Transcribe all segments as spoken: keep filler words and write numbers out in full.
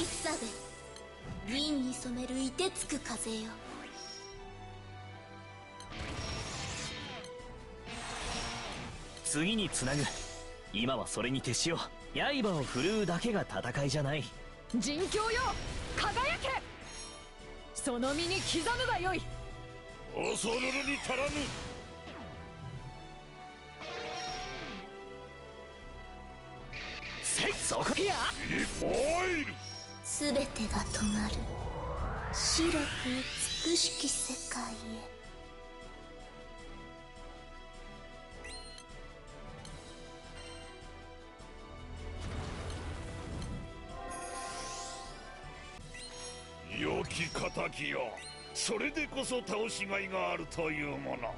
喫茶で銀に染める凍てつく風よ。次につなぐ。今はそれに徹しよう。刃を振るうだけが戦いじゃない。人狂よ、輝け。その身に刻むがよい。恐るるに足らぬ。せっそこやすべてが止まる白く美しき世界へ。良き敵よ、それでこそ倒しがいがあるというもの。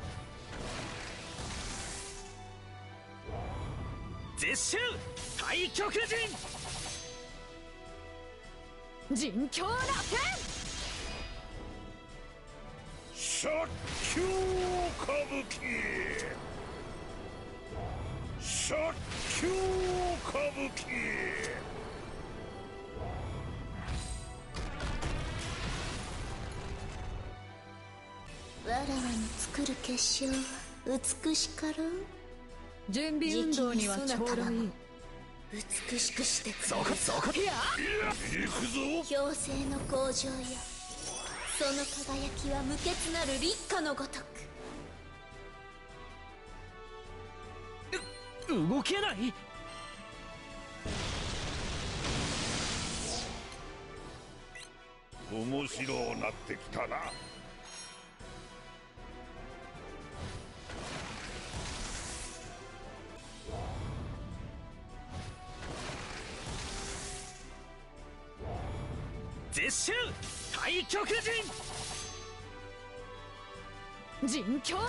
絶襲太極陣、人狂なせ借境歌舞伎、借境歌舞伎。我らの作る結晶は美しかろう。準備運動にはちょうどいい。美しくしてくれ。行くぞ。強制の向上や、その輝きは無欠なる立花のごとく。う動けない。面白くなってきたな。絶襲太極陣、人狂な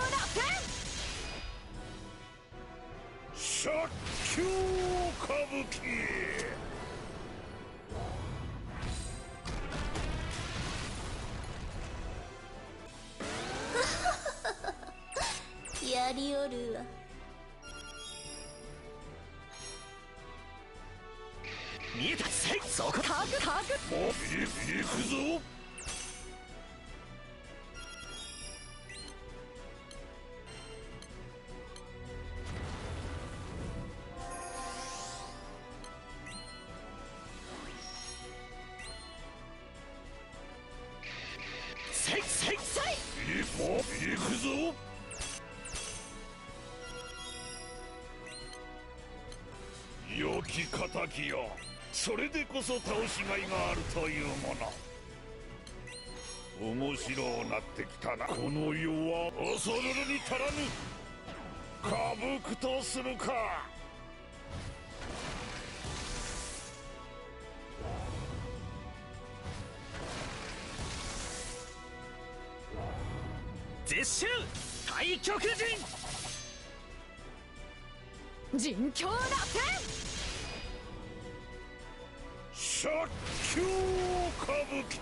せ借境歌舞伎。やりおるわ。見えた。せいそこタグタグ。もういくぞ。せいせいせい。もういくぞ。良き敵よ、それでこそ倒しがいがあるというもの。面白くなってきたな。この世は恐るるに足らぬ。歌舞伎とするか。絶襲太極陣、人狂なせ借境歌舞伎、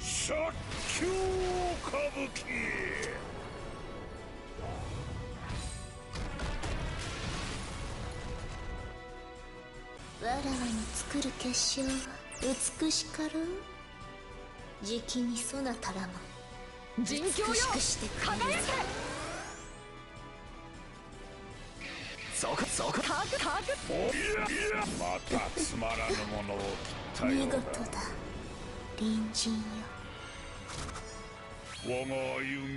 借境歌舞伎。我らの作る結晶は美しかろう。じきにそなたらも人狂よ、輝け。そこそこタグタグ。おいやいや、またつまらぬものを切ったようだ。見事だ隣人よ、我が歩み。